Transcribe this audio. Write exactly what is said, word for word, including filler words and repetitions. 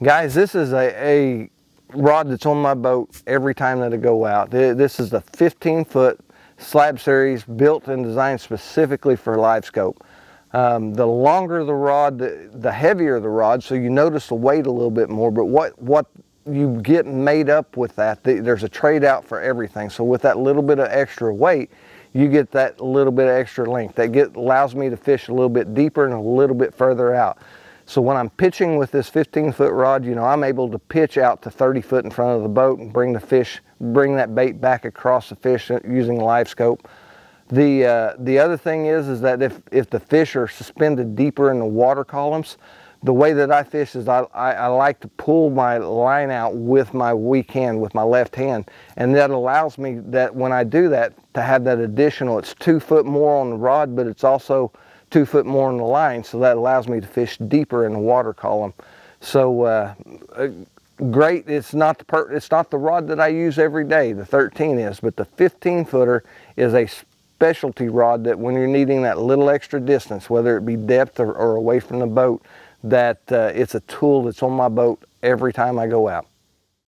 Guys, this is a, a rod that's on my boat every time that I go out. This is a fifteen foot SLAB series built and designed specifically for LiveScope. Um, the longer the rod, the, the heavier the rod, so you notice the weight a little bit more, but what, what you get made up with that, the, there's a trade out for everything. So with that little bit of extra weight, you get that little bit of extra length. That get, allows me to fish a little bit deeper and a little bit further out. So when I'm pitching with this fifteen foot rod, you know, I'm able to pitch out to thirty foot in front of the boat and bring the fish, bring that bait back across the fish using LiveScope. The, uh, the other thing is, is that if, if the fish are suspended deeper in the water columns, the way that I fish is I, I, I like to pull my line out with my weak hand, with my left hand. And that allows me that when I do that to have that additional, it's two foot more on the rod, but it's also two foot more on the line. So that allows me to fish deeper in the water column. So uh, great, it's not the per it's not the rod that I use every day, the thirteen is, but the fifteen footer is a specialty rod that when you're needing that little extra distance, whether it be depth or, or away from the boat, that uh, it's a tool that's on my boat every time I go out.